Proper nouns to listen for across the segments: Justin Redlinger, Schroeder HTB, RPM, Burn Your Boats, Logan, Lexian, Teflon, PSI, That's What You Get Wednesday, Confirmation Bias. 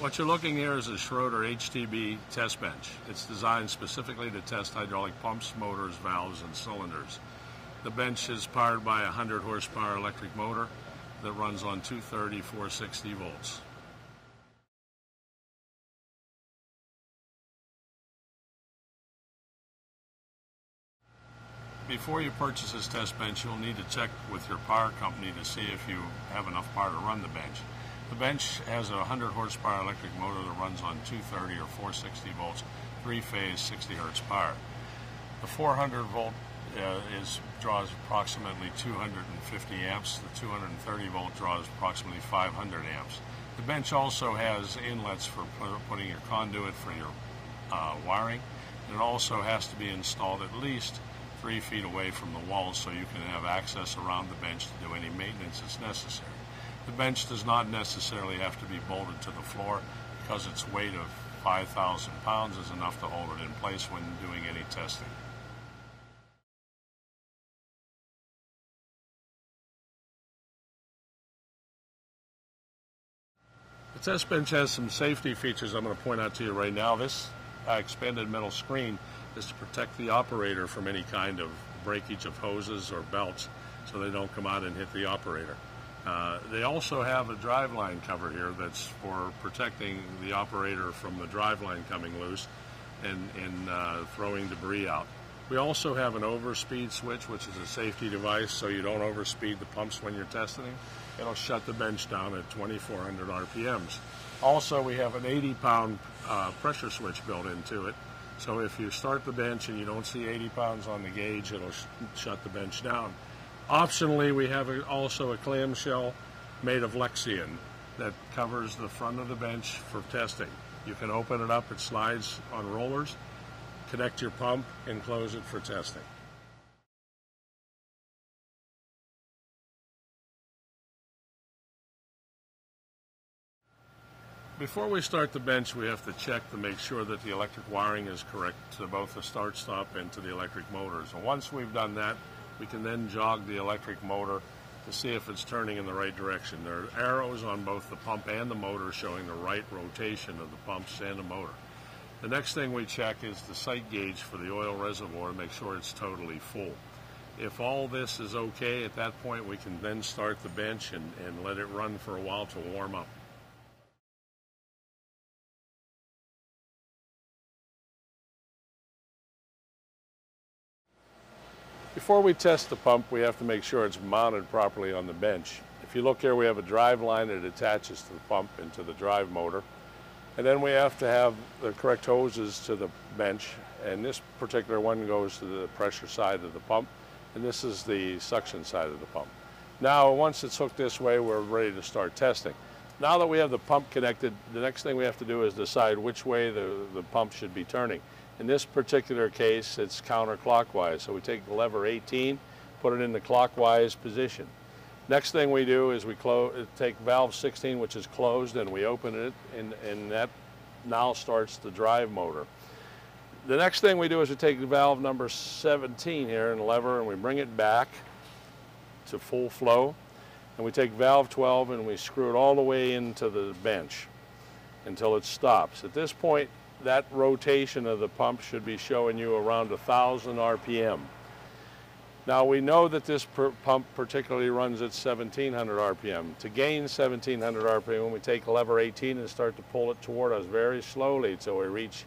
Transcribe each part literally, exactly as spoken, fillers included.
What you're looking here is a Schroeder H T B test bench. It's designed specifically to test hydraulic pumps, motors, valves, and cylinders. The bench is powered by a one hundred horsepower electric motor that runs on two thirty, four sixty volts. Before you purchase this test bench, you'll need to check with your power company to see if you have enough power to run the bench. The bench has a one hundred horsepower electric motor that runs on two thirty or four sixty volts, three-phase, sixty hertz power. The four hundred volt uh, is, draws approximately two hundred fifty amps. The two hundred thirty volt draws approximately five hundred amps. The bench also has inlets for putting your conduit for your uh, wiring. It also has to be installed at least three feet away from the walls so you can have access around the bench to do any maintenance that's necessary. The bench does not necessarily have to be bolted to the floor because its weight of five thousand pounds is enough to hold it in place when doing any testing. The test bench has some safety features I'm going to point out to you right now. This uh, expanded metal screen is to protect the operator from any kind of breakage of hoses or belts so they don't come out and hit the operator. Uh, they also have a driveline cover here that's for protecting the operator from the driveline coming loose and, and uh, throwing debris out. We also have an overspeed switch, which is a safety device so you don't overspeed the pumps when you're testing. It'll shut the bench down at twenty-four hundred R P Ms. Also, we have an eighty pound uh, pressure switch built into it. So if you start the bench and you don't see eighty pounds on the gauge, it'll sh shut the bench down. Optionally, we have a, also a clamshell made of Lexian that covers the front of the bench for testing. You can open it up, it slides on rollers, connect your pump, and close it for testing. Before we start the bench, we have to check to make sure that the electric wiring is correct to both the start-stop and to the electric motors. And once we've done that, we can then jog the electric motor to see if it's turning in the right direction. There are arrows on both the pump and the motor showing the right rotation of the pumps and the motor. The next thing we check is the sight gauge for the oil reservoir to make sure it's totally full. If all this is okay, at that point we can then start the bench and, and let it run for a while to warm up. Before we test the pump, we have to make sure it's mounted properly on the bench. If you look here, we have a drive line that attaches to the pump and to the drive motor. And then we have to have the correct hoses to the bench. And this particular one goes to the pressure side of the pump. And this is the suction side of the pump. Now, once it's hooked this way, we're ready to start testing. Now that we have the pump connected, the next thing we have to do is decide which way the, the pump should be turning. In this particular case, it's counterclockwise. So we take the lever eighteen, put it in the clockwise position. Next thing we do is we take valve sixteen, which is closed, and we open it, and, and that now starts the drive motor. The next thing we do is we take valve number seventeen here and lever, and we bring it back to full flow. And we take valve twelve, and we screw it all the way into the bench until it stops. At this point, that rotation of the pump should be showing you around one thousand R P M. Now we know that this per pump particularly runs at seventeen hundred R P M. To gain seventeen hundred R P M, when we take lever eighteen and start to pull it toward us very slowly till we reach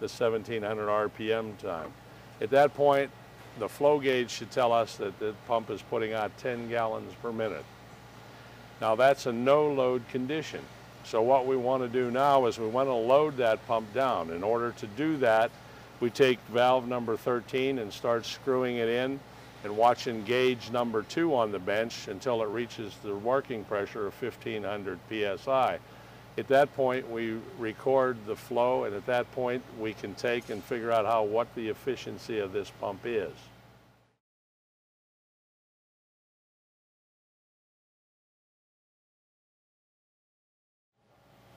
the seventeen hundred R P M time. At that point, the flow gauge should tell us that the pump is putting out ten gallons per minute. Now that's a no-load condition. So what we want to do now is we want to load that pump down. In order to do that, we take valve number thirteen and start screwing it in and watching gauge number two on the bench until it reaches the working pressure of fifteen hundred P S I. At that point, we record the flow, and at that point, we can take and figure out how what the efficiency of this pump is.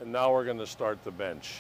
And now we're going to start the bench.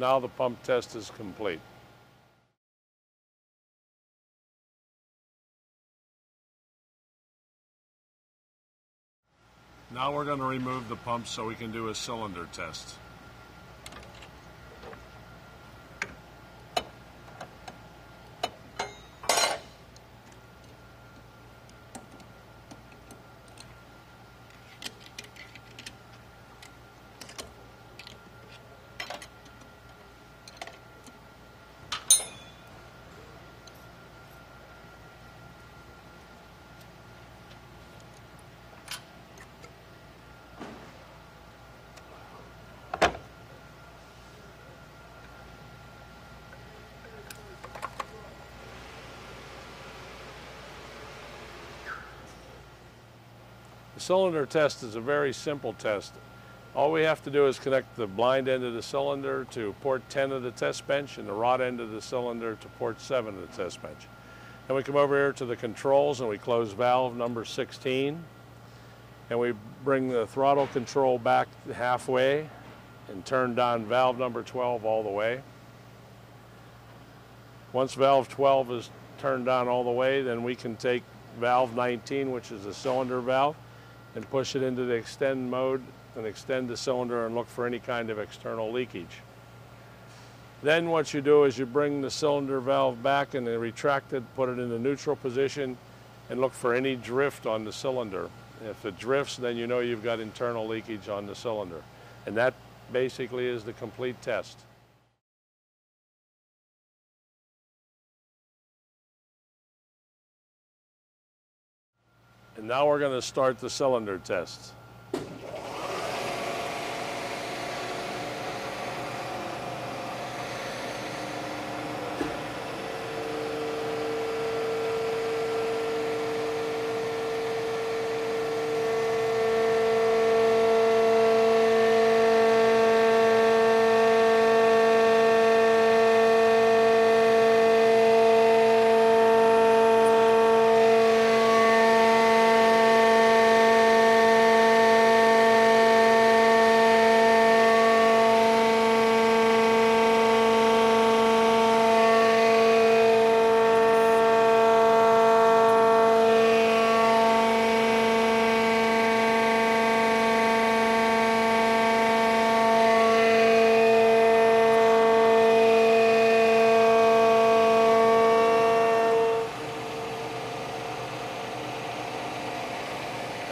Now the pump test is complete. Now we're going to remove the pump so we can do a cylinder test. The cylinder test is a very simple test. All we have to do is connect the blind end of the cylinder to port ten of the test bench and the rod end of the cylinder to port seven of the test bench. Then we come over here to the controls and we close valve number sixteen. And we bring the throttle control back halfway and turn on valve number twelve all the way. Once valve twelve is turned on all the way, then we can take valve nineteen, which is the cylinder valve, and push it into the extend mode and extend the cylinder and look for any kind of external leakage. Then what you do is you bring the cylinder valve back and then retract it, put it in the neutral position, and look for any drift on the cylinder. And if it drifts, then you know you've got internal leakage on the cylinder. And that basically is the complete test. And now we're going to start the cylinder test.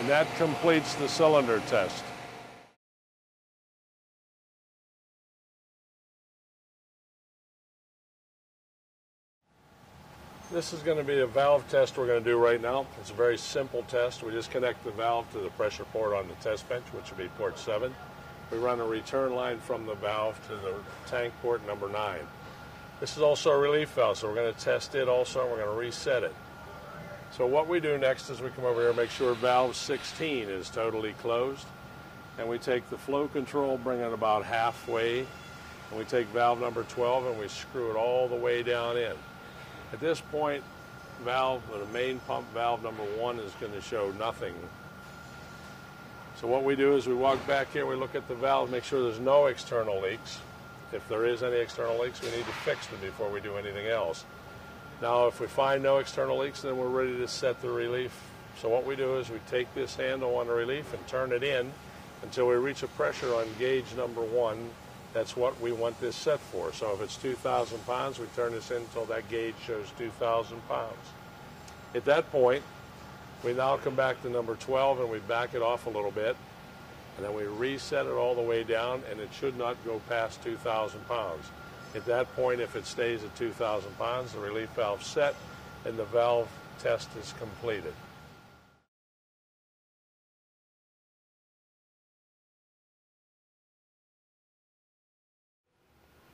And that completes the cylinder test. This is going to be a valve test we're going to do right now. It's a very simple test. We just connect the valve to the pressure port on the test bench, which would be port seven. We run a return line from the valve to the tank port number nine. This is also a relief valve, so we're going to test it also, and we're going to reset it. So what we do next is we come over here and make sure valve sixteen is totally closed. And we take the flow control, bring it about halfway, and we take valve number twelve and we screw it all the way down in. At this point, valve, the main pump valve number one is going to show nothing. So what we do is we walk back here, we look at the valve, make sure there's no external leaks. If there is any external leaks, we need to fix them before we do anything else. Now, if we find no external leaks, then we're ready to set the relief. So what we do is we take this handle on the relief and turn it in until we reach a pressure on gauge number one. That's what we want this set for. So if it's two thousand pounds, we turn this in until that gauge shows two thousand pounds. At that point, we now come back to number twelve and we back it off a little bit. And then we reset it all the way down, and it should not go past two thousand pounds. At that point, if it stays at two thousand pounds, the relief valve's set and the valve test is completed.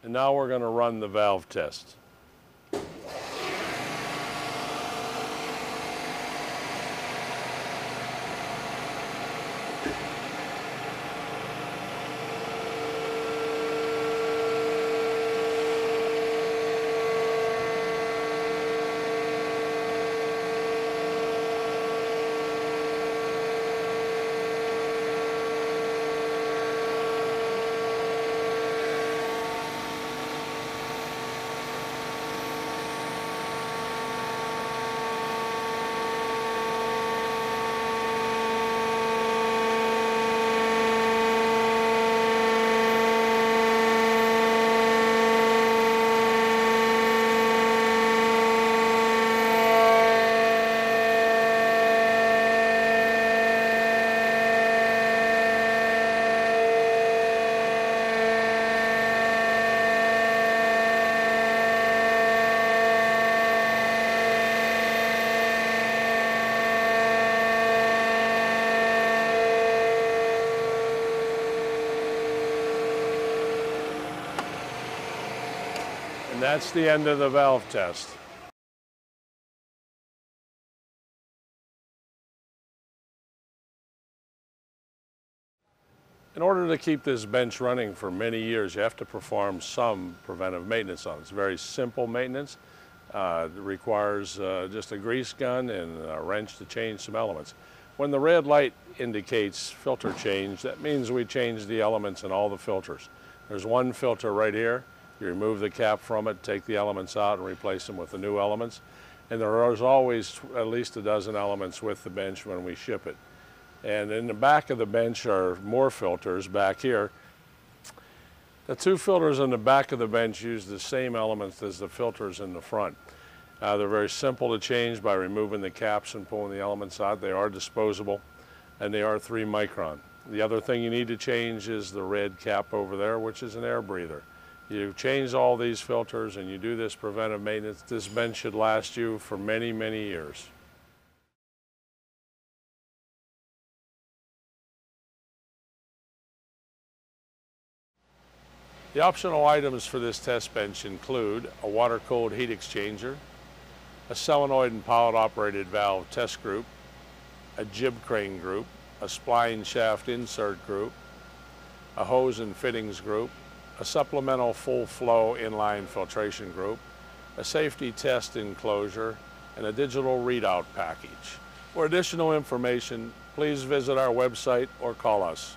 And now we're going to run the valve test. And that's the end of the valve test. In order to keep this bench running for many years, you have to perform some preventive maintenance on it. It's very simple maintenance. Uh, it requires uh, just a grease gun and a wrench to change some elements. When the red light indicates filter change, that means we change the elements in all the filters. There's one filter right here. You remove the cap from it, take the elements out, and replace them with the new elements. And there are always at least a dozen elements with the bench when we ship it. And in the back of the bench are more filters back here. The two filters in the back of the bench use the same elements as the filters in the front. Uh, they're very simple to change by removing the caps and pulling the elements out. They are disposable, and they are three micron. The other thing you need to change is the red cap over there, which is an air breather. You change all these filters and you do this preventive maintenance, this bench should last you for many, many years. The optional items for this test bench include a water-cooled heat exchanger, a solenoid and pilot-operated valve test group, a jib crane group, a spline shaft insert group, a hose and fittings group, a supplemental full-flow inline filtration group, a safety test enclosure, and a digital readout package. For additional information, please visit our website or call us.